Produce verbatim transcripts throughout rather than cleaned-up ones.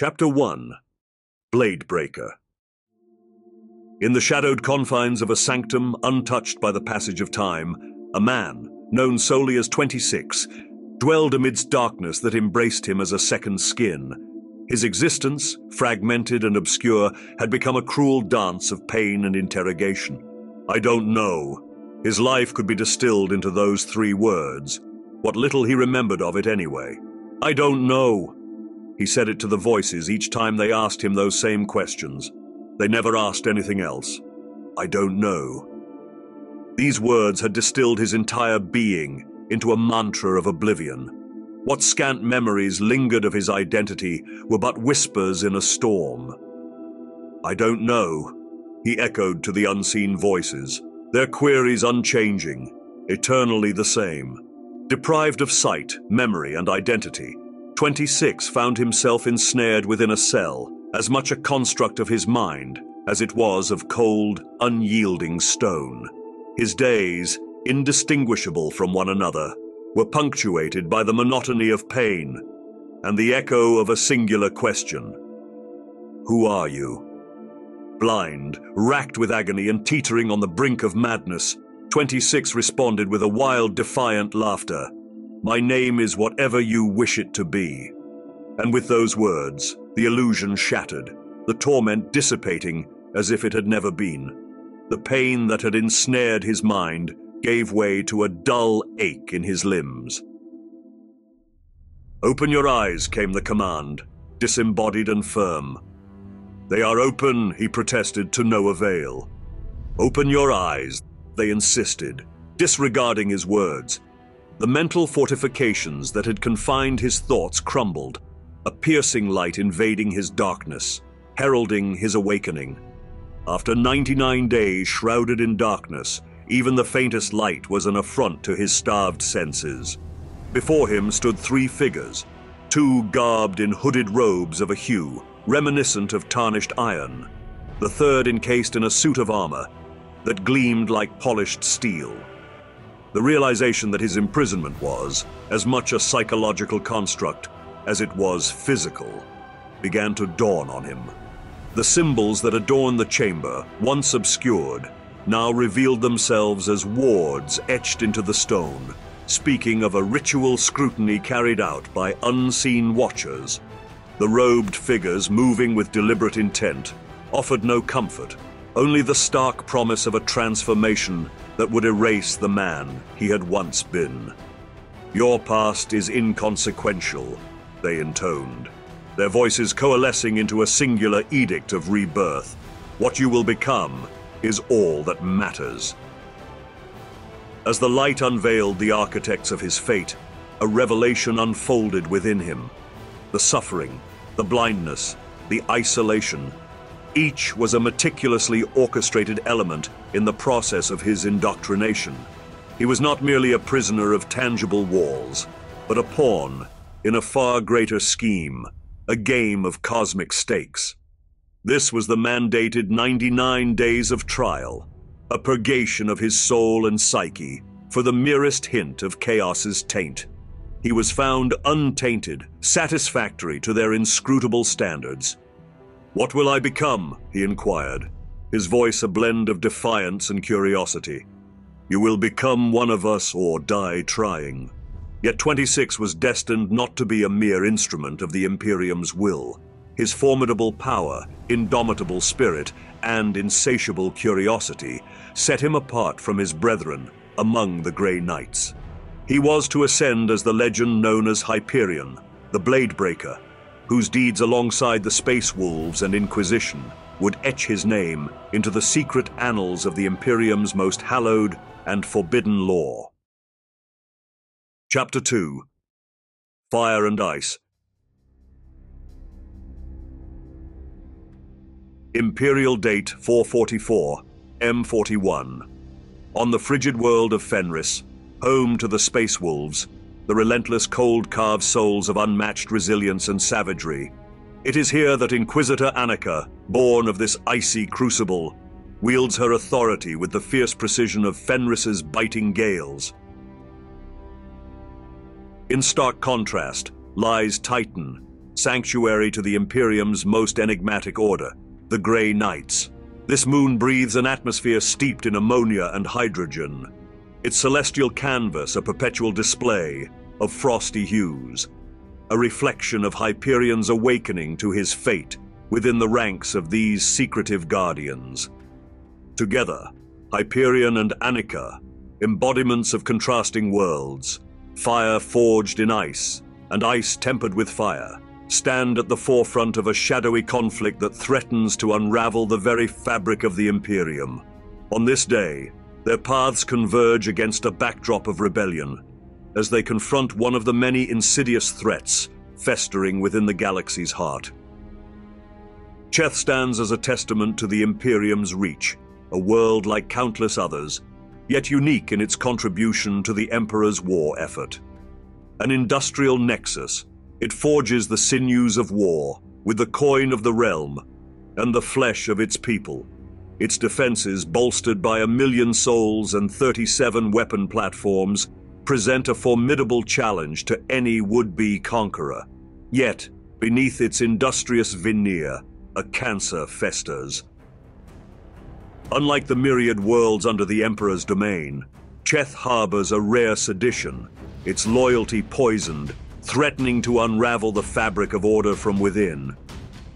Chapter one Bladebreaker. In the shadowed confines of a sanctum untouched by the passage of time, a man, known solely as twenty-six, dwelled amidst darkness that embraced him as a second skin. His existence, fragmented and obscure, had become a cruel dance of pain and interrogation. I don't know. His life could be distilled into those three words, what little he remembered of it anyway. I don't know. He said it to the voices each time they asked him those same questions. They never asked anything else. I don't know. These words had distilled his entire being into a mantra of oblivion. What scant memories lingered of his identity were but whispers in a storm. I don't know, he echoed to the unseen voices, their queries unchanging, eternally the same. Deprived of sight, memory, and identity, twenty-six found himself ensnared within a cell, as much a construct of his mind as it was of cold, unyielding stone. His days, indistinguishable from one another, were punctuated by the monotony of pain and the echo of a singular question. Who are you? Blind, racked with agony and teetering on the brink of madness, twenty-six responded with a wild, defiant laughter. My name is whatever you wish it to be. And with those words, the illusion shattered, the torment dissipating as if it had never been. The pain that had ensnared his mind gave way to a dull ache in his limbs. Open your eyes, came the command, disembodied and firm. They are open, he protested, to no avail. Open your eyes, they insisted, disregarding his words. The mental fortifications that had confined his thoughts crumbled, a piercing light invading his darkness, heralding his awakening. After ninety-nine days shrouded in darkness, even the faintest light was an affront to his starved senses. Before him stood three figures, two garbed in hooded robes of a hue, reminiscent of tarnished iron, the third encased in a suit of armor that gleamed like polished steel. The realization that his imprisonment was as much a psychological construct as it was physical began to dawn on him. The symbols that adorned the chamber, once obscured, now revealed themselves as wards etched into the stone, speaking of a ritual scrutiny carried out by unseen watchers. The robed figures, moving with deliberate intent, offered no comfort, only the stark promise of a transformation that would erase the man he had once been. Your past is inconsequential, they intoned, their voices coalescing into a singular edict of rebirth. What you will become is all that matters. As the light unveiled the architects of his fate, a revelation unfolded within him. The suffering, the blindness, the isolation, each was a meticulously orchestrated element in the process of his indoctrination. He was not merely a prisoner of tangible walls, but a pawn in a far greater scheme, a game of cosmic stakes. This was the mandated ninety-nine days of trial, a purgation of his soul and psyche for the merest hint of chaos's taint. He was found untainted, satisfactory to their inscrutable standards. What will I become? He inquired, his voice a blend of defiance and curiosity. You will become one of us or die trying. Yet twenty-six was destined not to be a mere instrument of the Imperium's will. His formidable power, indomitable spirit, and insatiable curiosity set him apart from his brethren among the Grey Knights. He was to ascend as the legend known as Hyperion, the Bladebreaker, whose deeds alongside the Space Wolves and Inquisition would etch his name into the secret annals of the Imperium's most hallowed and forbidden lore. Chapter two Fire and Ice. Imperial date four forty-four, M forty-one. On the frigid world of Fenris, home to the Space Wolves, the relentless cold-carved souls of unmatched resilience and savagery, it is here that Inquisitor Annika, born of this icy crucible, wields her authority with the fierce precision of Fenris's biting gales. In stark contrast lies Titan, sanctuary to the Imperium's most enigmatic order, the Grey Knights. This moon breathes an atmosphere steeped in ammonia and hydrogen. Its celestial canvas a perpetual display of frosty hues, a reflection of Hyperion's awakening to his fate within the ranks of these secretive guardians. Together, Hyperion and Annika, embodiments of contrasting worlds, fire forged in ice and ice tempered with fire, stand at the forefront of a shadowy conflict that threatens to unravel the very fabric of the Imperium. On this day, their paths converge against a backdrop of rebellion, as they confront one of the many insidious threats festering within the galaxy's heart. Cheth stands as a testament to the Imperium's reach, a world like countless others, yet unique in its contribution to the Emperor's war effort. An industrial nexus, it forges the sinews of war with the coin of the realm and the flesh of its people, its defenses bolstered by a million souls and thirty-seven weapon platforms present a formidable challenge to any would-be conqueror. Yet, beneath its industrious veneer, a cancer festers. Unlike the myriad worlds under the Emperor's domain, Cheth harbors a rare sedition, its loyalty poisoned, threatening to unravel the fabric of order from within.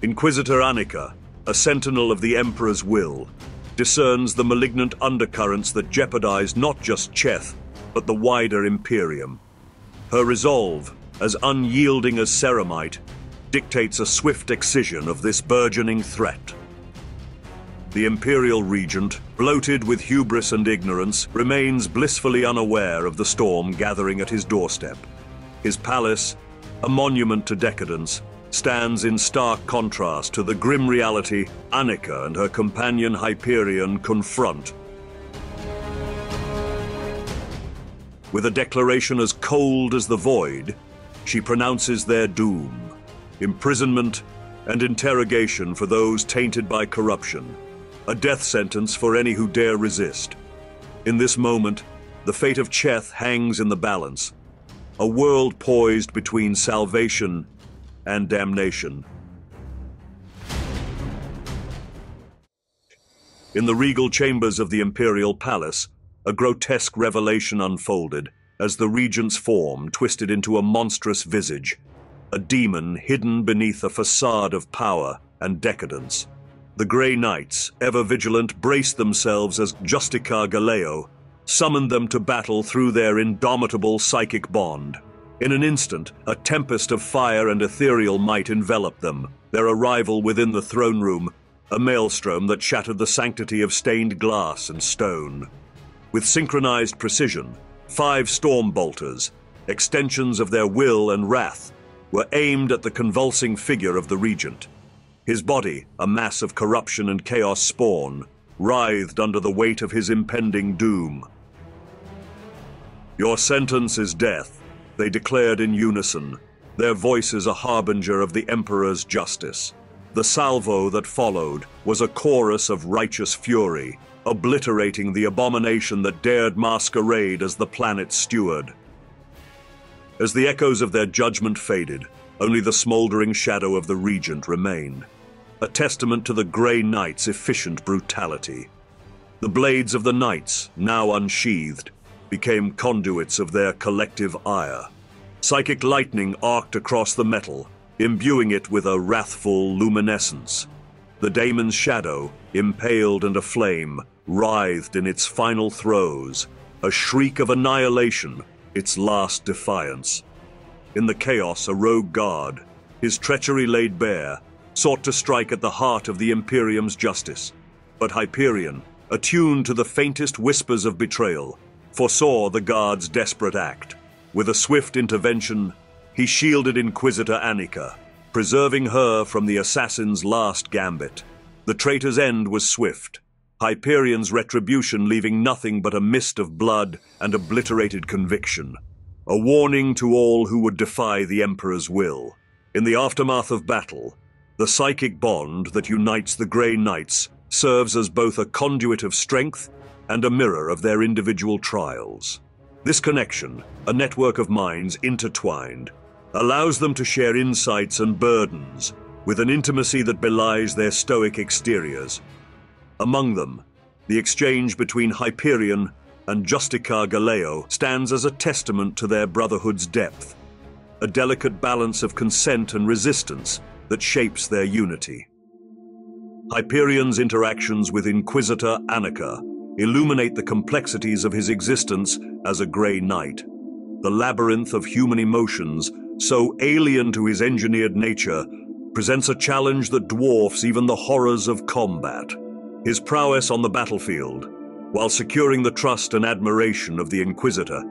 Inquisitor Annika, a sentinel of the Emperor's will, discerns the malignant undercurrents that jeopardize not just Cheth, but the wider Imperium. Her resolve, as unyielding as Ceramite, dictates a swift excision of this burgeoning threat. The Imperial Regent, bloated with hubris and ignorance, remains blissfully unaware of the storm gathering at his doorstep. His palace, a monument to decadence, stands in stark contrast to the grim reality Annika and her companion Hyperion confront. With a declaration as cold as the void, she pronounces their doom, imprisonment and interrogation for those tainted by corruption, a death sentence for any who dare resist. In this moment, the fate of Cheth hangs in the balance, a world poised between salvation and damnation. In the regal chambers of the Imperial Palace, a grotesque revelation unfolded as the regent's form twisted into a monstrous visage, a demon hidden beneath a facade of power and decadence. The Grey Knights, ever vigilant, braced themselves as Justicar Galeo summoned them to battle through their indomitable psychic bond. In an instant, a tempest of fire and ethereal might enveloped them, their arrival within the throne room, a maelstrom that shattered the sanctity of stained glass and stone. With synchronized precision, five storm bolters, extensions of their will and wrath, were aimed at the convulsing figure of the regent. His body, a mass of corruption and chaos spawn, writhed under the weight of his impending doom. "Your sentence is death," they declared in unison, their voices a harbinger of the Emperor's justice. The salvo that followed was a chorus of righteous fury, obliterating the abomination that dared masquerade as the planet's steward. As the echoes of their judgment faded, only the smoldering shadow of the regent remained, a testament to the Grey Knight's efficient brutality. The blades of the knights, now unsheathed, became conduits of their collective ire. Psychic lightning arced across the metal, imbuing it with a wrathful luminescence. The daemon's shadow, impaled and aflame, writhed in its final throes, a shriek of annihilation, its last defiance. In the chaos, a rogue guard, his treachery laid bare, sought to strike at the heart of the Imperium's justice. But Hyperion, attuned to the faintest whispers of betrayal, foresaw the guard's desperate act. With a swift intervention, he shielded Inquisitor Annika, preserving her from the assassin's last gambit. The traitor's end was swift, Hyperion's retribution leaving nothing but a mist of blood and obliterated conviction, a warning to all who would defy the Emperor's will. In the aftermath of battle, the psychic bond that unites the Grey Knights serves as both a conduit of strength and a mirror of their individual trials. This connection, a network of minds intertwined, allows them to share insights and burdens with an intimacy that belies their stoic exteriors. Among them, the exchange between Hyperion and Justicar Galeo stands as a testament to their brotherhood's depth, a delicate balance of consent and resistance that shapes their unity. Hyperion's interactions with Inquisitor Annika illuminate the complexities of his existence as a Grey Knight, the labyrinth of human emotions, so alien to his engineered nature, presents a challenge that dwarfs even the horrors of combat. His prowess on the battlefield, while securing the trust and admiration of the Inquisitor,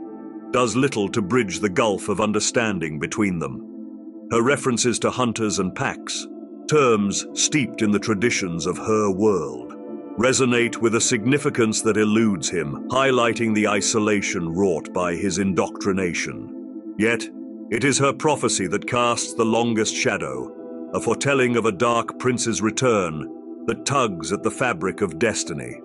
does little to bridge the gulf of understanding between them. Her references to hunters and packs, terms steeped in the traditions of her world, resonate with a significance that eludes him, highlighting the isolation wrought by his indoctrination. Yet, it is her prophecy that casts the longest shadow, a foretelling of a dark prince's return that tugs at the fabric of destiny.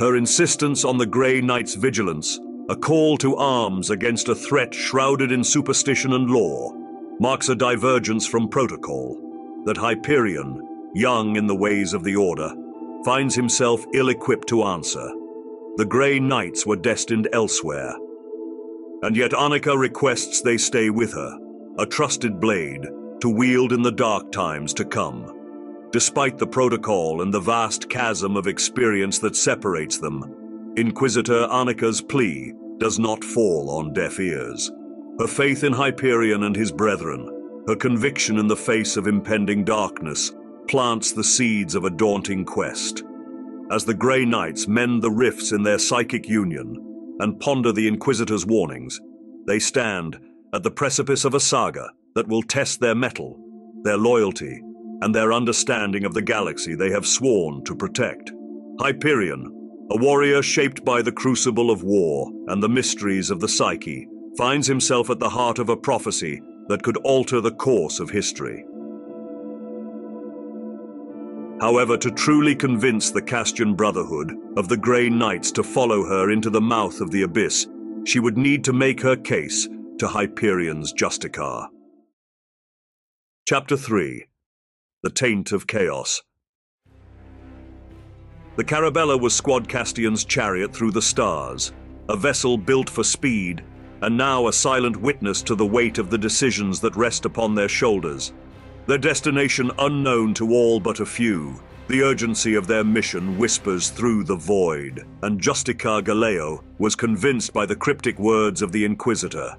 Her insistence on the Grey Knight's vigilance, a call to arms against a threat shrouded in superstition and lore, marks a divergence from protocol that Hyperion, young in the ways of the Order, finds himself ill-equipped to answer. The Grey Knights were destined elsewhere. And yet Annika requests they stay with her, a trusted blade, to wield in the dark times to come. Despite the protocol and the vast chasm of experience that separates them, Inquisitor Annika's plea does not fall on deaf ears. Her faith in Hyperion and his brethren, her conviction in the face of impending darkness, plants the seeds of a daunting quest. As the Grey Knights mend the rifts in their psychic union and ponder the Inquisitor's warnings, they stand at the precipice of a saga that will test their mettle, their loyalty, and their understanding of the galaxy they have sworn to protect. Hyperion, a warrior shaped by the crucible of war and the mysteries of the psyche, finds himself at the heart of a prophecy that could alter the course of history. However, to truly convince the Castian Brotherhood of the Grey Knights to follow her into the mouth of the abyss, she would need to make her case to Hyperion's Justicar. Chapter three. The Taint of Chaos. The Carabella was Squad Castian's chariot through the stars, a vessel built for speed, and now a silent witness to the weight of the decisions that rest upon their shoulders. Their destination unknown to all but a few, the urgency of their mission whispers through the void, and Justicar Galeo was convinced by the cryptic words of the Inquisitor.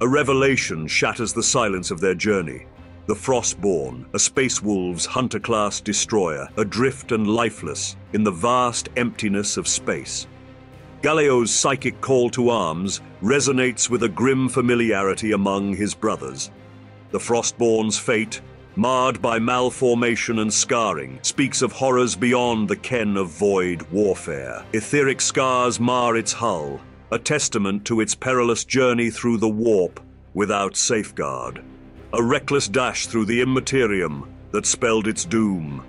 A revelation shatters the silence of their journey. The Frostborn, a Space Wolves hunter-class destroyer, adrift and lifeless in the vast emptiness of space. Galeo's psychic call to arms resonates with a grim familiarity among his brothers. The Frostborn's fate, marred by malformation and scarring, speaks of horrors beyond the ken of void warfare. Etheric scars mar its hull, a testament to its perilous journey through the warp without safeguard, a reckless dash through the Immaterium that spelled its doom.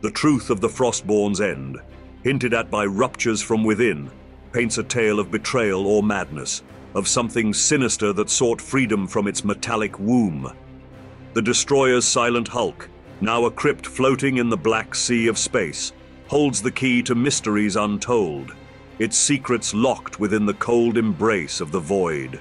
The truth of the Frostborn's end, hinted at by ruptures from within, paints a tale of betrayal or madness, of something sinister that sought freedom from its metallic womb. The Destroyer's silent hulk, now a crypt floating in the black sea of space, holds the key to mysteries untold, its secrets locked within the cold embrace of the void.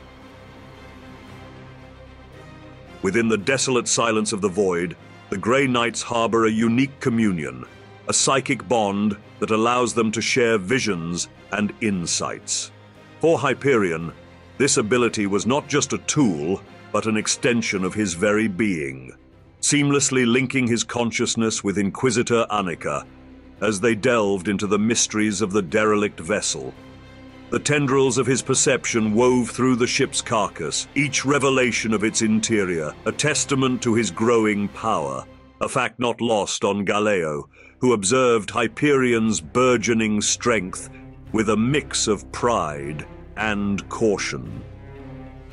Within the desolate silence of the void, the Grey Knights harbor a unique communion, a psychic bond that allows them to share visions and insights. For Hyperion, this ability was not just a tool, but an extension of his very being, seamlessly linking his consciousness with Inquisitor Annika, as they delved into the mysteries of the derelict vessel. The tendrils of his perception wove through the ship's carcass, each revelation of its interior, a testament to his growing power, a fact not lost on Galeo, who observed Hyperion's burgeoning strength with a mix of pride and caution.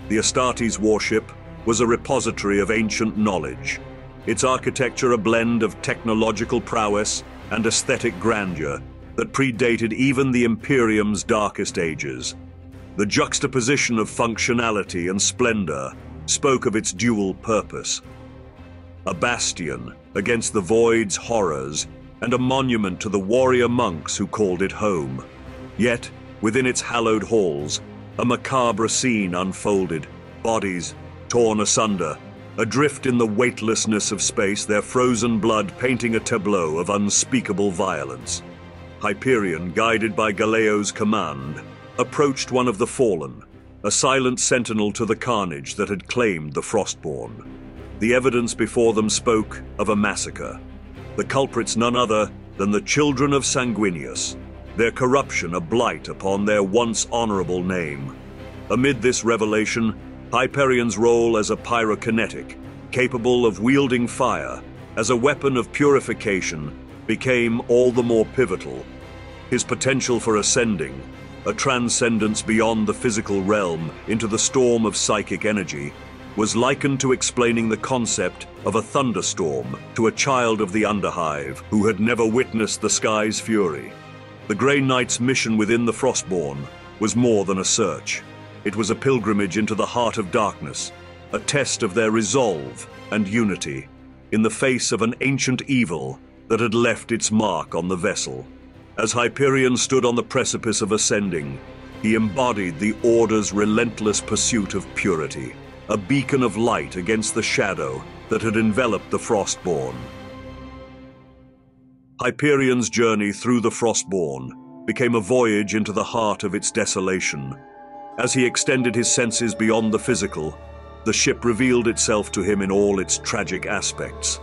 The Astartes warship was a repository of ancient knowledge, its architecture a blend of technological prowess and aesthetic grandeur that predated even the Imperium's darkest ages. The juxtaposition of functionality and splendor spoke of its dual purpose. A bastion against the void's horrors and a monument to the warrior monks who called it home. Yet, within its hallowed halls, a macabre scene unfolded, bodies torn asunder, adrift in the weightlessness of space, their frozen blood painting a tableau of unspeakable violence. Hyperion, guided by Galeo's command, approached one of the fallen, a silent sentinel to the carnage that had claimed the Frostborn. The evidence before them spoke of a massacre. The culprits none other than the children of Sanguinius, their corruption a blight upon their once honorable name. Amid this revelation, Hyperion's role as a pyrokinetic, capable of wielding fire, as a weapon of purification, became all the more pivotal. His potential for ascending, a transcendence beyond the physical realm into the storm of psychic energy, was likened to explaining the concept of a thunderstorm to a child of the Underhive who had never witnessed the sky's fury. The Grey Knight's mission within the Frostborn was more than a search. It was a pilgrimage into the heart of darkness, a test of their resolve and unity in the face of an ancient evil that had left its mark on the vessel. As Hyperion stood on the precipice of ascending, he embodied the Order's relentless pursuit of purity, a beacon of light against the shadow that had enveloped the Frostborn. Hyperion's journey through the Frostborn became a voyage into the heart of its desolation. As he extended his senses beyond the physical, the ship revealed itself to him in all its tragic aspects.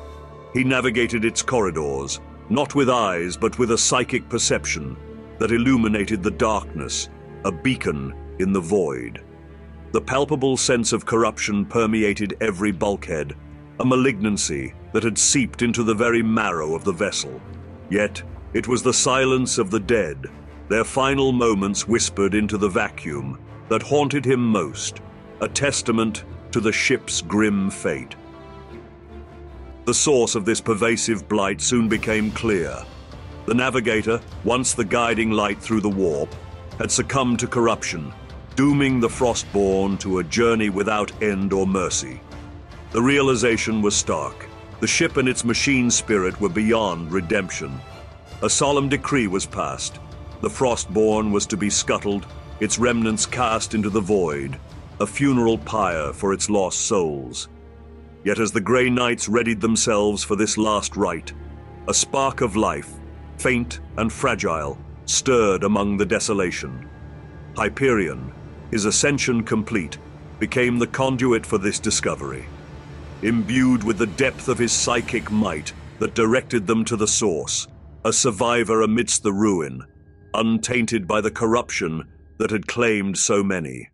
He navigated its corridors, not with eyes but with a psychic perception that illuminated the darkness, a beacon in the void. The palpable sense of corruption permeated every bulkhead, a malignancy that had seeped into the very marrow of the vessel. Yet, it was the silence of the dead, their final moments whispered into the vacuum, that haunted him most, a testament to the ship's grim fate. The source of this pervasive blight soon became clear. The navigator, once the guiding light through the warp, had succumbed to corruption, dooming the Frostborn to a journey without end or mercy. The realization was stark. The ship and its machine spirit were beyond redemption. A solemn decree was passed. The Frostborn was to be scuttled, its remnants cast into the void, a funeral pyre for its lost souls. Yet as the Grey Knights readied themselves for this last rite, a spark of life, faint and fragile, stirred among the desolation. Hyperion, his ascension complete, became the conduit for this discovery. Imbued with the depth of his psychic might that directed them to the source, a survivor amidst the ruin, untainted by the corruption that had claimed so many.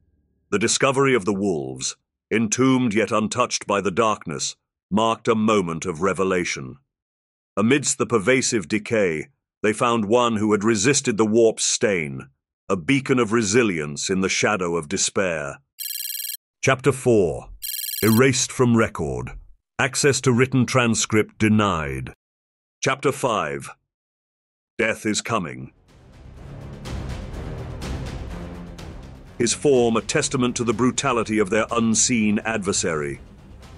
The discovery of the wolves, entombed yet untouched by the darkness, marked a moment of revelation. Amidst the pervasive decay, they found one who had resisted the warp's stain, a beacon of resilience in the shadow of despair. Chapter four. Erased from record. Access to written transcript denied. Chapter five. Death is coming. His form a testament to the brutality of their unseen adversary.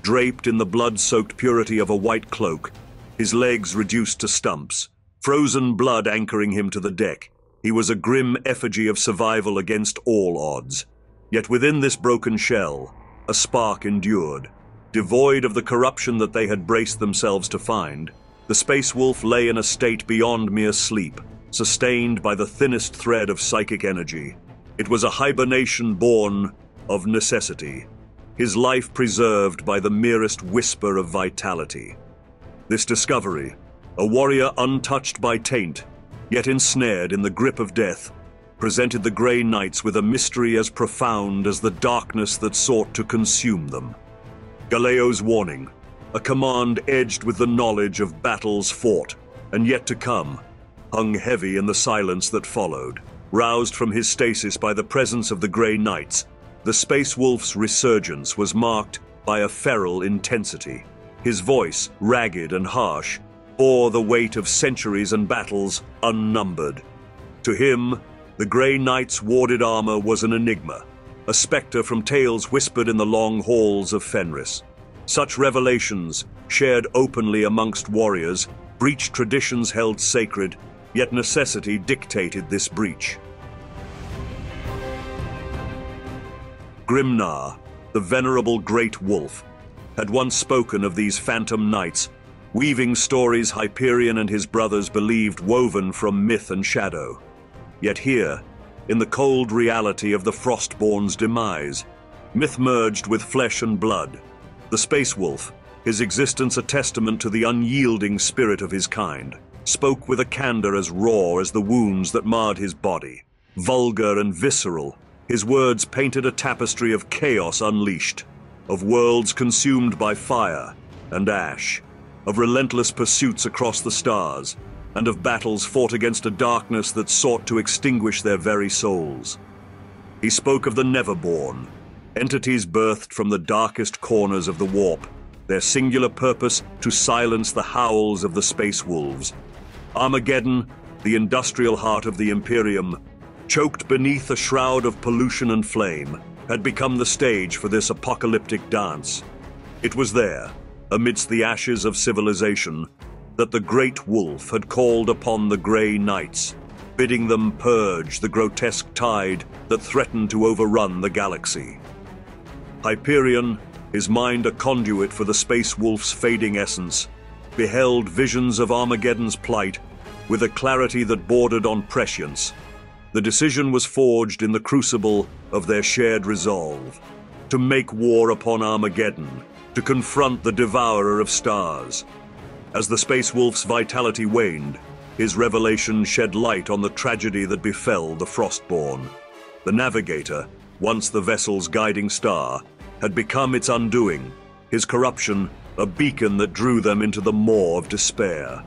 Draped in the blood-soaked purity of a white cloak, his legs reduced to stumps, frozen blood anchoring him to the deck, he was a grim effigy of survival against all odds. Yet within this broken shell, a spark endured. Devoid of the corruption that they had braced themselves to find, the Space Wolf lay in a state beyond mere sleep, sustained by the thinnest thread of psychic energy. It was a hibernation born of necessity, his life preserved by the merest whisper of vitality. This discovery, a warrior untouched by taint, yet ensnared in the grip of death, presented the Grey Knights with a mystery as profound as the darkness that sought to consume them. Galeo's warning, a command edged with the knowledge of battles fought and yet to come, hung heavy in the silence that followed. Roused from his stasis by the presence of the Grey Knights, the Space Wolf's resurgence was marked by a feral intensity. His voice, ragged and harsh, bore the weight of centuries and battles unnumbered. To him, The Grey Knight's warded armor was an enigma, a spectre from tales whispered in the long halls of Fenris. Such revelations, shared openly amongst warriors, breached traditions held sacred, yet necessity dictated this breach. Grimnar, the venerable Great Wolf, had once spoken of these phantom knights, weaving stories Hyperion and his brothers believed woven from myth and shadow. Yet here, in the cold reality of the Frostborn's demise, myth merged with flesh and blood. The Space Wolf, his existence a testament to the unyielding spirit of his kind, spoke with a candor as raw as the wounds that marred his body. Vulgar and visceral, his words painted a tapestry of chaos unleashed, of worlds consumed by fire and ash, of relentless pursuits across the stars, and of battles fought against a darkness that sought to extinguish their very souls. He spoke of the Neverborn, entities birthed from the darkest corners of the Warp, their singular purpose to silence the howls of the Space Wolves. Armageddon, the industrial heart of the Imperium, choked beneath a shroud of pollution and flame, had become the stage for this apocalyptic dance. It was there, amidst the ashes of civilization, that the Great Wolf had called upon the Grey Knights, bidding them purge the grotesque tide that threatened to overrun the galaxy. Hyperion, his mind a conduit for the Space Wolf's fading essence, beheld visions of Armageddon's plight with a clarity that bordered on prescience. The decision was forged in the crucible of their shared resolve, to make war upon Armageddon, to confront the devourer of stars. As the Space Wolf's vitality waned, his revelation shed light on the tragedy that befell the Frostborn. The Navigator, once the vessel's guiding star, had become its undoing, his corruption a beacon that drew them into the maw of despair.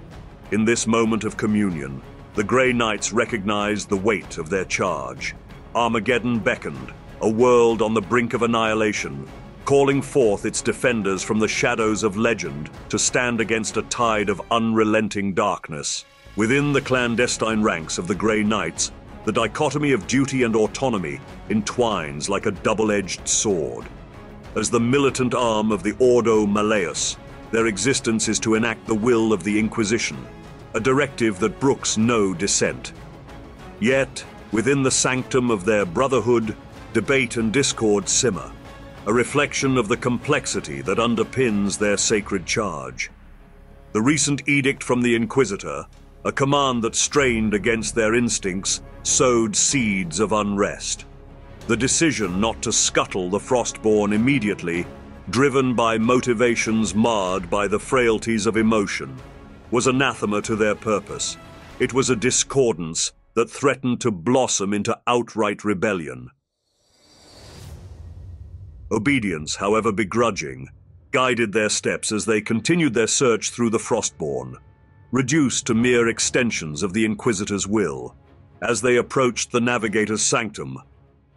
In this moment of communion, the Grey Knights recognized the weight of their charge. Armageddon beckoned, a world on the brink of annihilation, calling forth its defenders from the shadows of legend to stand against a tide of unrelenting darkness. Within the clandestine ranks of the Grey Knights, the dichotomy of duty and autonomy entwines like a double-edged sword. As the militant arm of the Ordo Malleus, their existence is to enact the will of the Inquisition, a directive that brooks no dissent. Yet, within the sanctum of their brotherhood, debate and discord simmer, a reflection of the complexity that underpins their sacred charge. The recent edict from the Inquisitor, a command that strained against their instincts, sowed seeds of unrest. The decision not to scuttle the Frostborn immediately, driven by motivations marred by the frailties of emotion, was anathema to their purpose. It was a discordance that threatened to blossom into outright rebellion. Obedience, however begrudging, guided their steps as they continued their search through the Frostborn, reduced to mere extensions of the Inquisitor's will. As they approached the Navigator's sanctum,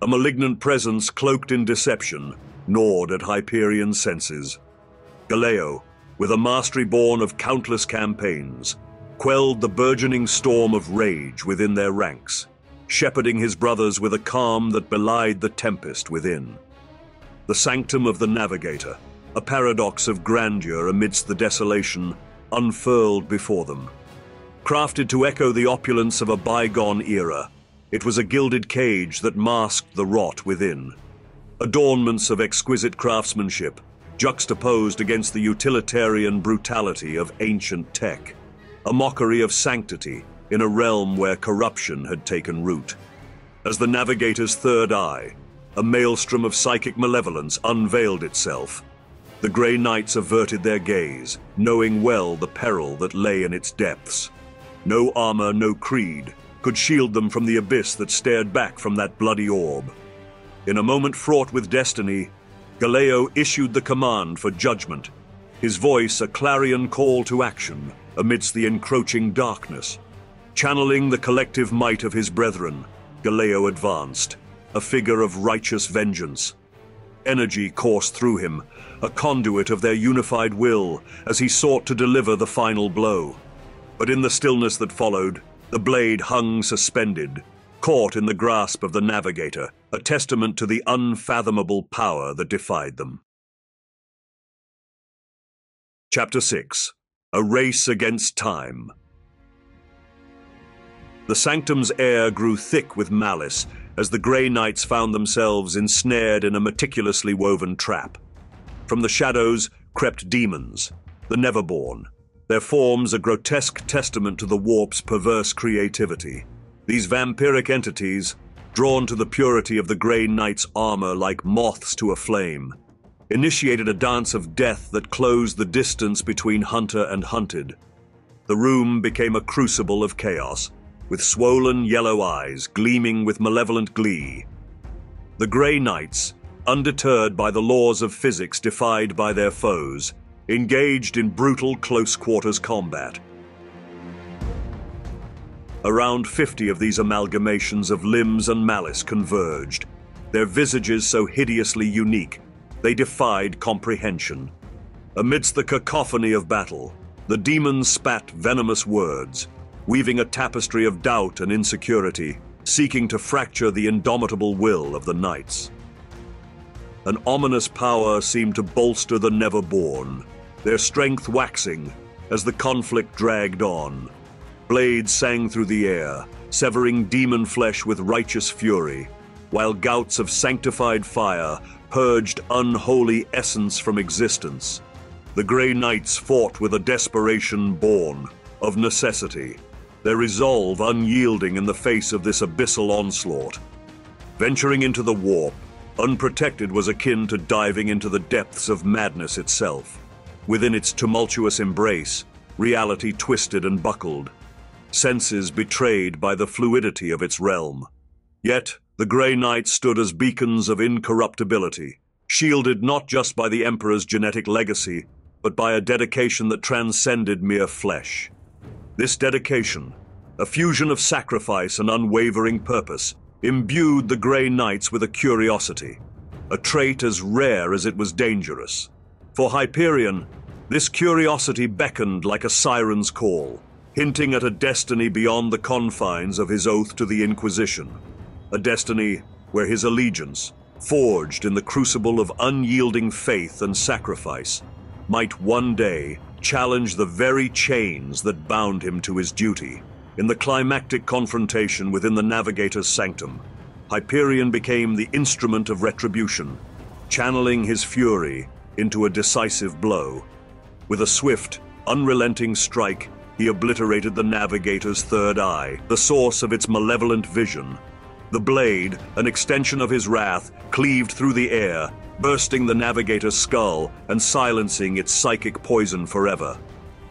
a malignant presence cloaked in deception gnawed at Hyperion's senses. Galeo, with a mastery born of countless campaigns, quelled the burgeoning storm of rage within their ranks, shepherding his brothers with a calm that belied the tempest within. The sanctum of the Navigator, a paradox of grandeur amidst the desolation, unfurled before them. Crafted to echo the opulence of a bygone era, it was a gilded cage that masked the rot within. Adornments of exquisite craftsmanship, juxtaposed against the utilitarian brutality of ancient tech, a mockery of sanctity in a realm where corruption had taken root. As the Navigator's third eye, a maelstrom of psychic malevolence, unveiled itself, the Grey Knights averted their gaze, knowing well the peril that lay in its depths. No armor, no creed, could shield them from the abyss that stared back from that bloody orb. In a moment fraught with destiny, Galeo issued the command for judgment, his voice a clarion call to action amidst the encroaching darkness. Channeling the collective might of his brethren, Galeo advanced, a figure of righteous vengeance. Energy coursed through him, a conduit of their unified will, as he sought to deliver the final blow. But in the stillness that followed, the blade hung suspended, caught in the grasp of the Navigator, a testament to the unfathomable power that defied them. Chapter six. A Race Against Time. The Sanctum's air grew thick with malice as the Grey Knights found themselves ensnared in a meticulously woven trap. From the shadows crept demons, the Neverborn, their forms a grotesque testament to the Warp's perverse creativity. These vampiric entities, drawn to the purity of the Grey Knight's armor like moths to a flame, initiated a dance of death that closed the distance between hunter and hunted. The room became a crucible of chaos, with swollen yellow eyes gleaming with malevolent glee. The Grey Knights, undeterred by the laws of physics defied by their foes, engaged in brutal close-quarters combat. Around fifty of these amalgamations of limbs and malice converged, their visages so hideously unique, they defied comprehension. Amidst the cacophony of battle, the demons spat venomous words, weaving a tapestry of doubt and insecurity, seeking to fracture the indomitable will of the knights. An ominous power seemed to bolster the Neverborn, their strength waxing as the conflict dragged on. Blades sang through the air, severing demon flesh with righteous fury, while gouts of sanctified fire purged unholy essence from existence. The Grey Knights fought with a desperation born of necessity, their resolve unyielding in the face of this abyssal onslaught. Venturing into the warp, unprotected was akin to diving into the depths of madness itself. Within its tumultuous embrace, reality twisted and buckled, senses betrayed by the fluidity of its realm. Yet, the Grey Knights stood as beacons of incorruptibility, shielded not just by the Emperor's genetic legacy, but by a dedication that transcended mere flesh. This dedication, a fusion of sacrifice and unwavering purpose, imbued the Grey Knights with a curiosity, a trait as rare as it was dangerous. For Hyperion, this curiosity beckoned like a siren's call, hinting at a destiny beyond the confines of his oath to the Inquisition, a destiny where his allegiance, forged in the crucible of unyielding faith and sacrifice, might one day challenge the very chains that bound him to his duty. In the climactic confrontation within the Navigator's sanctum, Hyperion became the instrument of retribution, channeling his fury into a decisive blow. With a swift, unrelenting strike, he obliterated the Navigator's third eye, the source of its malevolent vision. The blade, an extension of his wrath, cleaved through the air, bursting the Navigator's skull and silencing its psychic poison forever.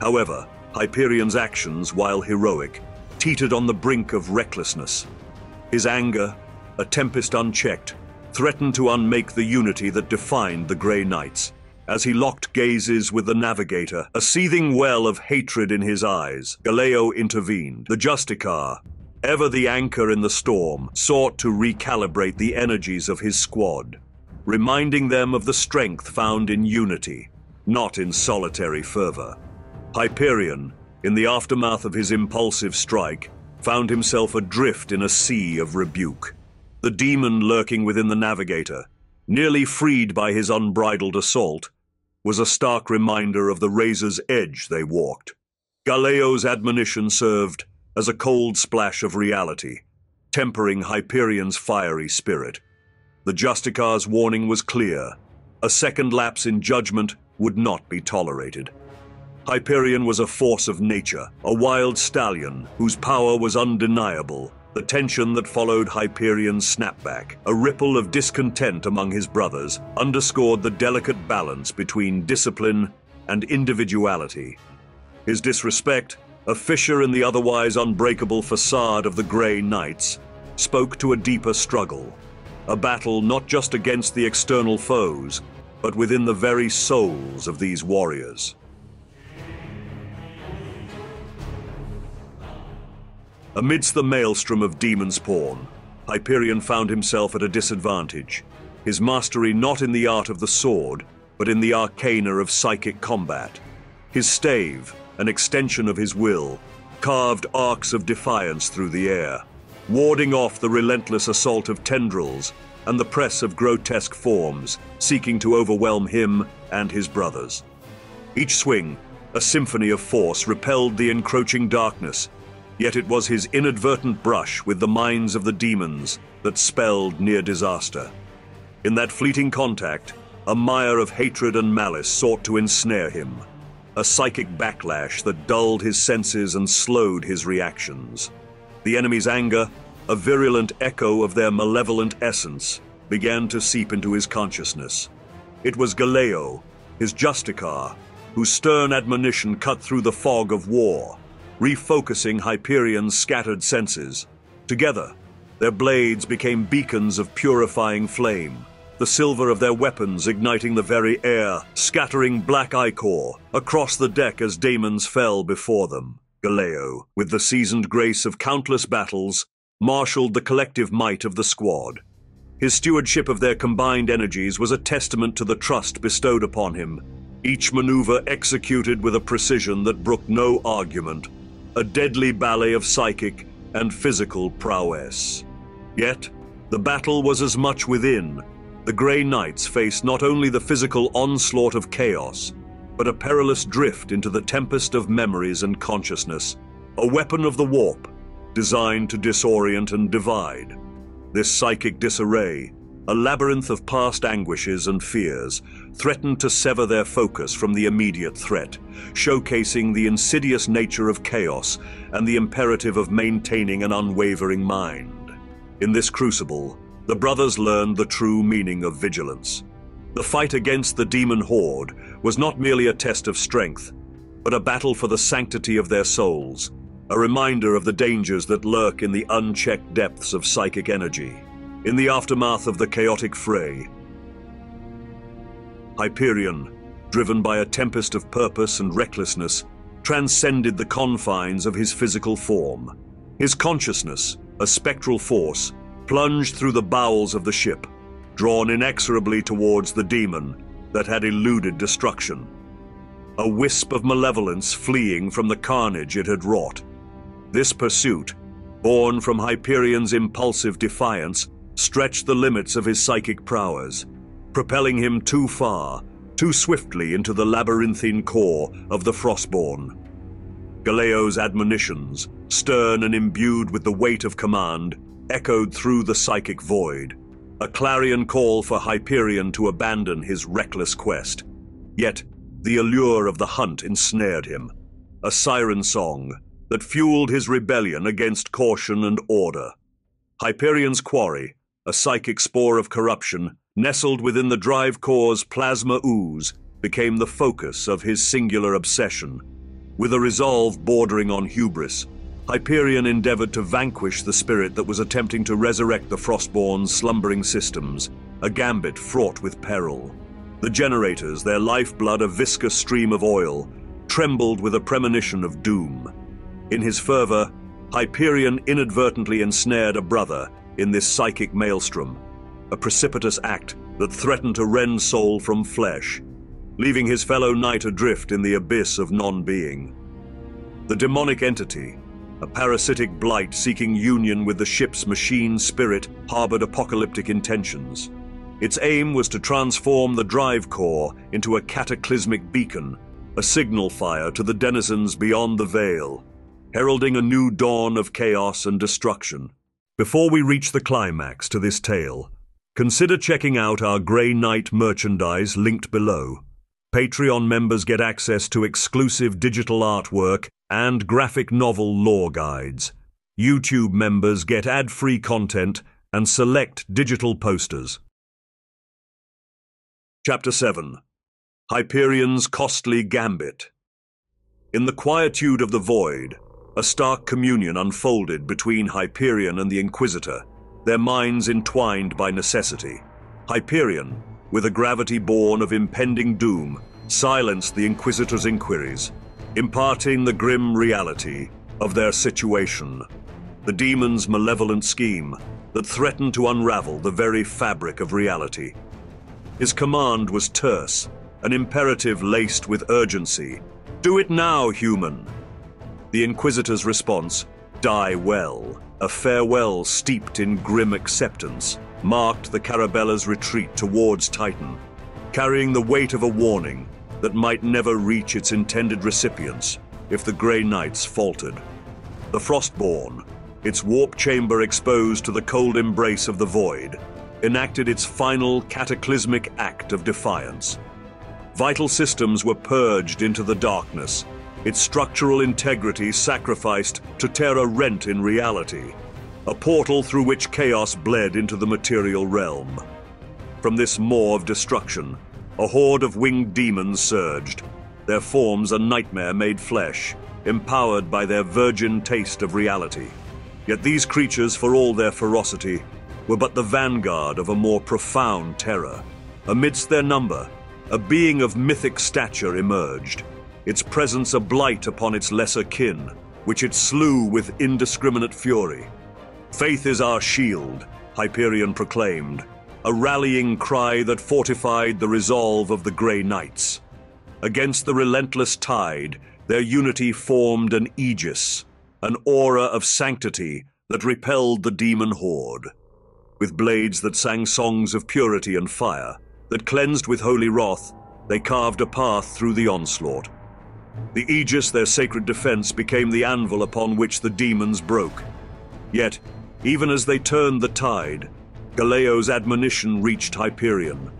However, Hyperion's actions, while heroic, teetered on the brink of recklessness. His anger, a tempest unchecked, threatened to unmake the unity that defined the Grey Knights. As he locked gazes with the Navigator, a seething well of hatred in his eyes, Galeo intervened. The Justicar, ever the anchor in the storm, sought to recalibrate the energies of his squad, reminding them of the strength found in unity, not in solitary fervor. Hyperion, in the aftermath of his impulsive strike, found himself adrift in a sea of rebuke. The demon lurking within the Navigator, nearly freed by his unbridled assault, was a stark reminder of the razor's edge they walked. Galeo's admonition served as a cold splash of reality, tempering Hyperion's fiery spirit. The Justicar's warning was clear. A second lapse in judgment would not be tolerated. Hyperion was a force of nature, a wild stallion whose power was undeniable. The tension that followed Hyperion's snapback, a ripple of discontent among his brothers, underscored the delicate balance between discipline and individuality. His disrespect, a fissure in the otherwise unbreakable facade of the Grey Knights, spoke to a deeper struggle, a battle not just against the external foes, but within the very souls of these warriors. Amidst the maelstrom of demon spawn, Hyperion found himself at a disadvantage, his mastery not in the art of the sword, but in the arcana of psychic combat. His stave, an extension of his will, carved arcs of defiance through the air, warding off the relentless assault of tendrils and the press of grotesque forms seeking to overwhelm him and his brothers. Each swing, a symphony of force, repelled the encroaching darkness, yet it was his inadvertent brush with the minds of the demons that spelled near disaster. In that fleeting contact, a mire of hatred and malice sought to ensnare him, a psychic backlash that dulled his senses and slowed his reactions. The enemy's anger, a virulent echo of their malevolent essence, began to seep into his consciousness. It was Galeo, his Justicar, whose stern admonition cut through the fog of war, refocusing Hyperion's scattered senses. Together, their blades became beacons of purifying flame, the silver of their weapons igniting the very air, scattering black ichor across the deck as daemons fell before them. Galeo, with the seasoned grace of countless battles, marshaled the collective might of the squad. His stewardship of their combined energies was a testament to the trust bestowed upon him, each maneuver executed with a precision that brooked no argument, a deadly ballet of psychic and physical prowess. Yet, the battle was as much within. The Grey Knights faced not only the physical onslaught of chaos, but a perilous drift into the tempest of memories and consciousness, a weapon of the warp, designed to disorient and divide. This psychic disarray, a labyrinth of past anguishes and fears, threatened to sever their focus from the immediate threat, showcasing the insidious nature of chaos and the imperative of maintaining an unwavering mind. In this crucible, the brothers learned the true meaning of vigilance. The fight against the Demon Horde was not merely a test of strength, but a battle for the sanctity of their souls, a reminder of the dangers that lurk in the unchecked depths of psychic energy. In the aftermath of the chaotic fray, Hyperion, driven by a tempest of purpose and recklessness, transcended the confines of his physical form. His consciousness, a spectral force, plunged through the bowels of the ship, drawn inexorably towards the demon that had eluded destruction, a wisp of malevolence fleeing from the carnage it had wrought. This pursuit, born from Hyperion's impulsive defiance, stretched the limits of his psychic prowess, propelling him too far, too swiftly into the labyrinthine core of the Frostborn. Galeo's admonitions, stern and imbued with the weight of command, echoed through the psychic void, a clarion call for Hyperion to abandon his reckless quest. Yet, the allure of the hunt ensnared him, a siren song that fueled his rebellion against caution and order. Hyperion's quarry, a psychic spore of corruption, nestled within the drive core's plasma ooze, became the focus of his singular obsession. With a resolve bordering on hubris, Hyperion endeavored to vanquish the spirit that was attempting to resurrect the Frostborn's slumbering systems, a gambit fraught with peril. The generators, their lifeblood a viscous stream of oil, trembled with a premonition of doom. In his fervor, Hyperion inadvertently ensnared a brother in this psychic maelstrom, a precipitous act that threatened to rend soul from flesh, leaving his fellow knight adrift in the abyss of non-being. The demonic entity, a parasitic blight seeking union with the ship's machine spirit, harbored apocalyptic intentions. Its aim was to transform the drive core into a cataclysmic beacon, a signal fire to the denizens beyond the veil, heralding a new dawn of chaos and destruction. Before we reach the climax to this tale, consider checking out our Grey Knight merchandise linked below. Patreon members get access to exclusive digital artwork and graphic novel lore guides. YouTube members get ad-free content and select digital posters. Chapter seven. Hyperion's Costly Gambit. In the quietude of the void, a stark communion unfolded between Hyperion and the Inquisitor, their minds entwined by necessity. Hyperion, with a gravity born of impending doom, silenced the Inquisitor's inquiries, imparting the grim reality of their situation, the demon's malevolent scheme that threatened to unravel the very fabric of reality. His command was terse, an imperative laced with urgency. Do it now, human! The Inquisitor's response, die well, A farewell steeped in grim acceptance marked the Carabella's retreat towards Titan, carrying the weight of a warning that might never reach its intended recipients if the Grey Knights faltered. The Frostborn, its warp chamber exposed to the cold embrace of the void, enacted its final cataclysmic act of defiance. Vital systems were purged into the darkness, its structural integrity sacrificed to tear a rent in reality, a portal through which chaos bled into the material realm. From this maw of destruction, a horde of winged demons surged, their forms a nightmare made flesh, empowered by their virgin taste of reality. Yet these creatures, for all their ferocity, were but the vanguard of a more profound terror. Amidst their number, a being of mythic stature emerged, its presence a blight upon its lesser kin, which it slew with indiscriminate fury. "Faith is our shield," Hyperion proclaimed, a rallying cry that fortified the resolve of the Grey Knights. Against the relentless tide, their unity formed an aegis, an aura of sanctity that repelled the demon horde. With blades that sang songs of purity and fire, that cleansed with holy wrath, they carved a path through the onslaught. The aegis, their sacred defense, became the anvil upon which the demons broke. Yet, even as they turned the tide, Galeo's admonition reached Hyperion,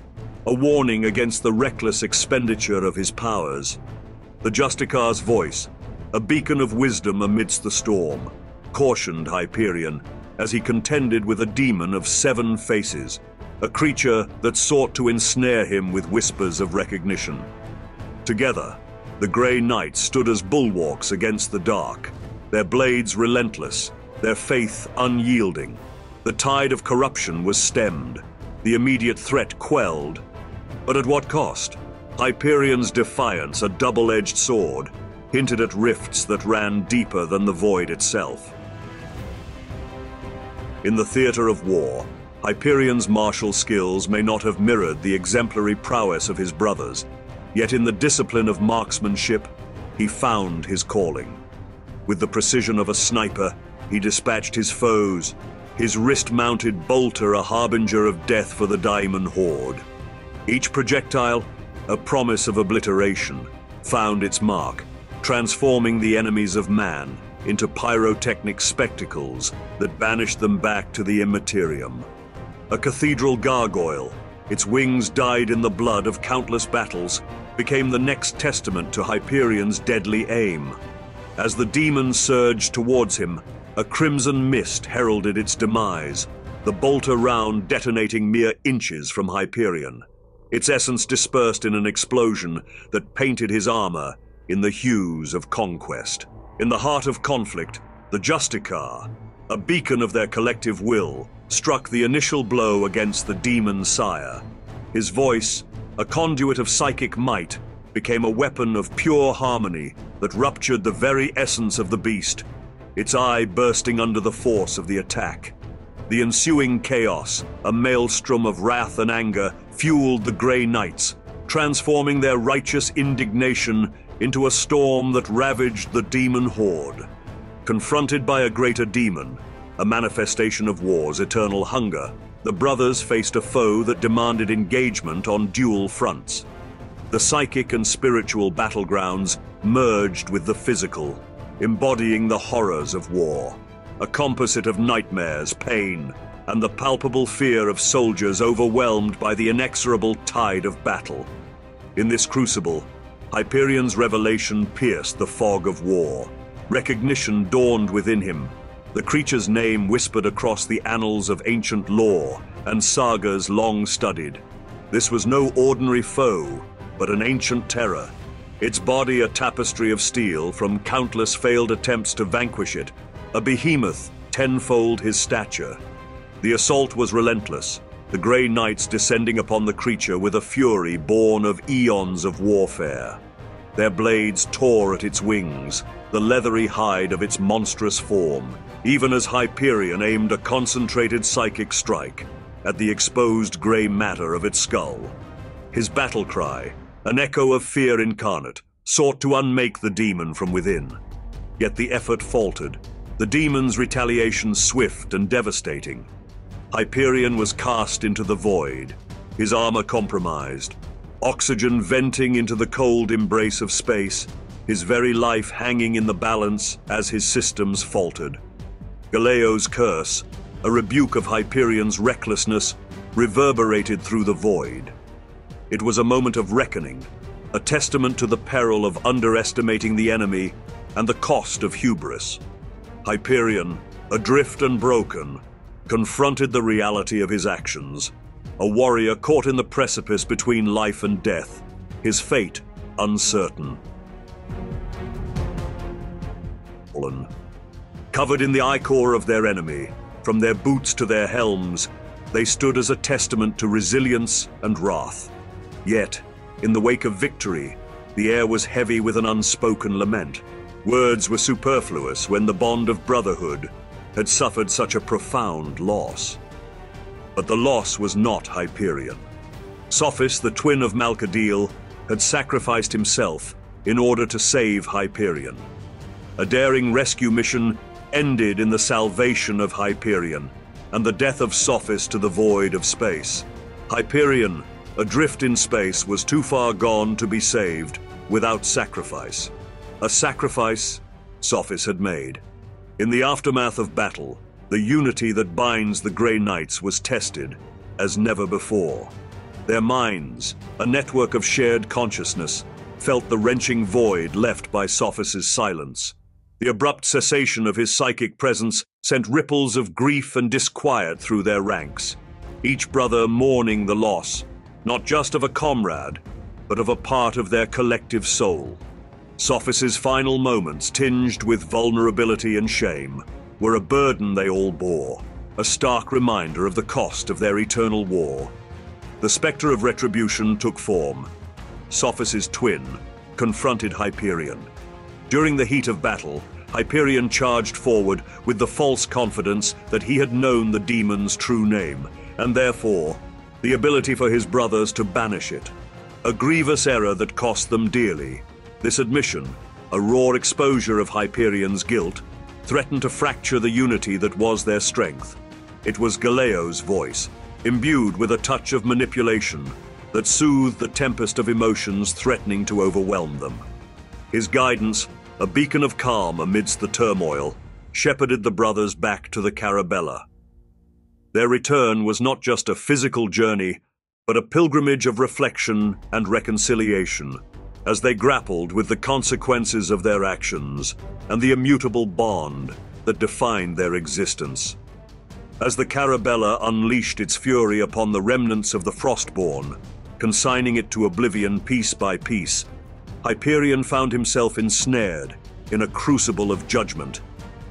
a warning against the reckless expenditure of his powers. The Justicar's voice, a beacon of wisdom amidst the storm, cautioned Hyperion as he contended with a demon of seven faces, a creature that sought to ensnare him with whispers of recognition. Together, the Grey Knights stood as bulwarks against the dark, their blades relentless, their faith unyielding. The tide of corruption was stemmed, the immediate threat quelled. But at what cost? Hyperion's defiance, a double-edged sword, hinted at rifts that ran deeper than the void itself. In the theater of war, Hyperion's martial skills may not have mirrored the exemplary prowess of his brothers, yet in the discipline of marksmanship, he found his calling. With the precision of a sniper, he dispatched his foes, his wrist-mounted bolter a harbinger of death for the Diamond Horde. Each projectile, a promise of obliteration, found its mark, transforming the enemies of man into pyrotechnic spectacles that banished them back to the Immaterium. A cathedral gargoyle, its wings dyed in the blood of countless battles, became the next testament to Hyperion's deadly aim. As the demon surged towards him, a crimson mist heralded its demise, the bolter round detonating mere inches from Hyperion, its essence dispersed in an explosion that painted his armor in the hues of conquest. In the heart of conflict, the Justicar, a beacon of their collective will, struck the initial blow against the demon sire. His voice, a conduit of psychic might, became a weapon of pure harmony that ruptured the very essence of the beast, its eye bursting under the force of the attack. The ensuing chaos, a maelstrom of wrath and anger, fueled the Grey Knights, transforming their righteous indignation into a storm that ravaged the demon horde. Confronted by a greater demon, a manifestation of war's eternal hunger, the brothers faced a foe that demanded engagement on dual fronts. The psychic and spiritual battlegrounds merged with the physical, embodying the horrors of war, a composite of nightmares, pain, and the palpable fear of soldiers overwhelmed by the inexorable tide of battle. In this crucible, Hyperion's revelation pierced the fog of war. Recognition dawned within him, the creature's name whispered across the annals of ancient lore and sagas long studied. This was no ordinary foe, but an ancient terror, its body a tapestry of steel from countless failed attempts to vanquish it, a behemoth tenfold his stature. The assault was relentless, the Grey Knights descending upon the creature with a fury born of eons of warfare. Their blades tore at its wings, the leathery hide of its monstrous form, even as Hyperion aimed a concentrated psychic strike at the exposed grey matter of its skull. His battle cry, an echo of fear incarnate, sought to unmake the demon from within. Yet the effort faltered, The demon's retaliation swift and devastating. Hyperion was cast into the void, his armor compromised, oxygen venting into the cold embrace of space, his very life hanging in the balance as his systems faltered. Galeo's curse, a rebuke of Hyperion's recklessness, reverberated through the void. It was a moment of reckoning, a testament to the peril of underestimating the enemy and the cost of hubris. Hyperion, adrift and broken, confronted the reality of his actions, a warrior caught in the precipice between life and death, his fate uncertain. Covered in the ichor of their enemy, from their boots to their helms, they stood as a testament to resilience and wrath. Yet, in the wake of victory, the air was heavy with an unspoken lament. Words were superfluous when the bond of brotherhood had suffered such a profound loss. But the loss was not Hyperion. Sophis, the twin of Malkadil, had sacrificed himself in order to save Hyperion. A daring rescue mission ended in the salvation of Hyperion and the death of Sophis to the void of space. Hyperion, adrift in space, was too far gone to be saved without sacrifice. A sacrifice Sophis had made. In the aftermath of battle, the unity that binds the Grey Knights was tested as never before. Their minds, a network of shared consciousness, felt the wrenching void left by Sophis's silence. The abrupt cessation of his psychic presence sent ripples of grief and disquiet through their ranks, each brother mourning the loss, not just of a comrade, but of a part of their collective soul. Sophis's final moments, tinged with vulnerability and shame, were a burden they all bore, a stark reminder of the cost of their eternal war. The specter of retribution took form. Sophis's twin confronted Hyperion. During the heat of battle, Hyperion charged forward with the false confidence that he had known the demon's true name, and therefore, the ability for his brothers to banish it. A grievous error that cost them dearly. This admission, a raw exposure of Hyperion's guilt, threatened to fracture the unity that was their strength. It was Galeo's voice, imbued with a touch of manipulation, that soothed the tempest of emotions threatening to overwhelm them. His guidance, a beacon of calm amidst the turmoil, shepherded the brothers back to the Carabella. Their return was not just a physical journey, but a pilgrimage of reflection and reconciliation, as they grappled with the consequences of their actions and the immutable bond that defined their existence. As the Carabella unleashed its fury upon the remnants of the Frostborn, consigning it to oblivion piece by piece, Hyperion found himself ensnared in a crucible of judgment,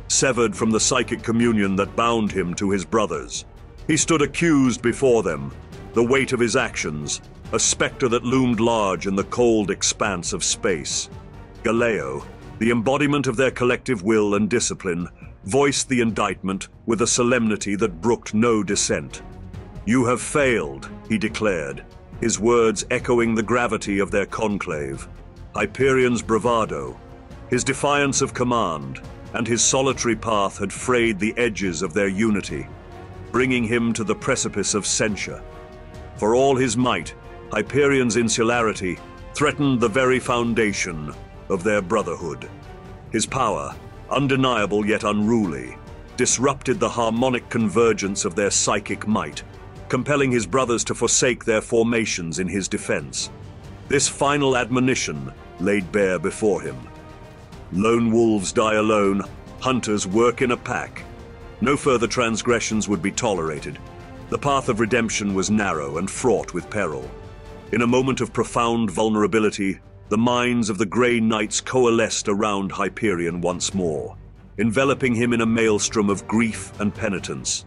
severed from the psychic communion that bound him to his brothers. He stood accused before them, the weight of his actions, a specter that loomed large in the cold expanse of space. Galeo, the embodiment of their collective will and discipline, voiced the indictment with a solemnity that brooked no dissent. "You have failed," he declared, his words echoing the gravity of their conclave. Hyperion's bravado, his defiance of command, and his solitary path had frayed the edges of their unity, bringing him to the precipice of censure. For all his might, Hyperion's insularity threatened the very foundation of their brotherhood. His power, undeniable yet unruly, disrupted the harmonic convergence of their psychic might, compelling his brothers to forsake their formations in his defense. This final admonition laid bare before him. Lone wolves die alone, hunters work in a pack. No further transgressions would be tolerated. The path of redemption was narrow and fraught with peril. In a moment of profound vulnerability, the minds of the Grey Knights coalesced around Hyperion once more, enveloping him in a maelstrom of grief and penitence.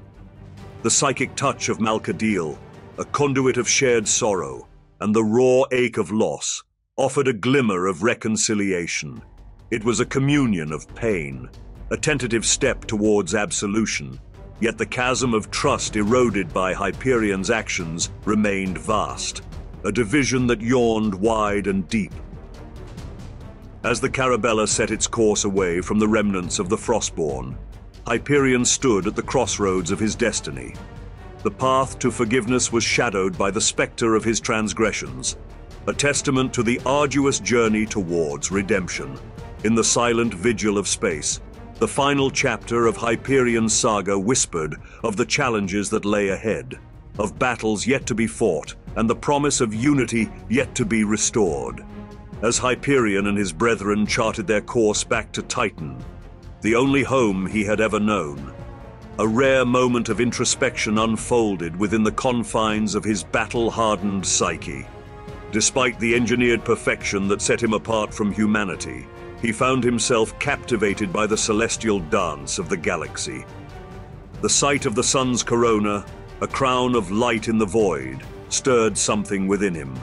The psychic touch of Malkadil, a conduit of shared sorrow, and the raw ache of loss, offered a glimmer of reconciliation. It was a communion of pain, a tentative step towards absolution, yet the chasm of trust eroded by Hyperion's actions remained vast, a division that yawned wide and deep. As the Carabella set its course away from the remnants of the Frostborn, Hyperion stood at the crossroads of his destiny. The path to forgiveness was shadowed by the specter of his transgressions, a testament to the arduous journey towards redemption. In the silent vigil of space, the final chapter of Hyperion's saga whispered of the challenges that lay ahead, of battles yet to be fought, and the promise of unity yet to be restored. As Hyperion and his brethren charted their course back to Titan, the only home he had ever known, a rare moment of introspection unfolded within the confines of his battle-hardened psyche. Despite the engineered perfection that set him apart from humanity, he found himself captivated by the celestial dance of the galaxy. The sight of the sun's corona, a crown of light in the void, stirred something within him.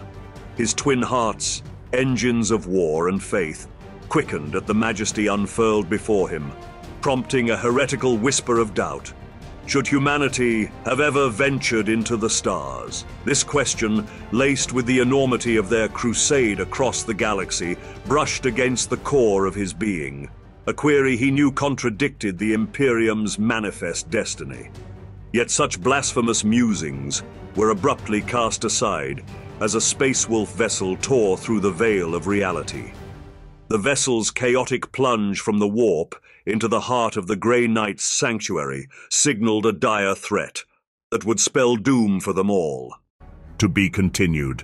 His twin hearts, engines of war and faith, quickened at the majesty unfurled before him, prompting a heretical whisper of doubt. Should humanity have ever ventured into the stars? This question, laced with the enormity of their crusade across the galaxy, brushed against the core of his being, a query he knew contradicted the Imperium's manifest destiny. Yet such blasphemous musings were abruptly cast aside as a Space Wolf vessel tore through the veil of reality. The vessel's chaotic plunge from the warp into the heart of the Grey Knights' sanctuary signaled a dire threat that would spell doom for them all. To be continued.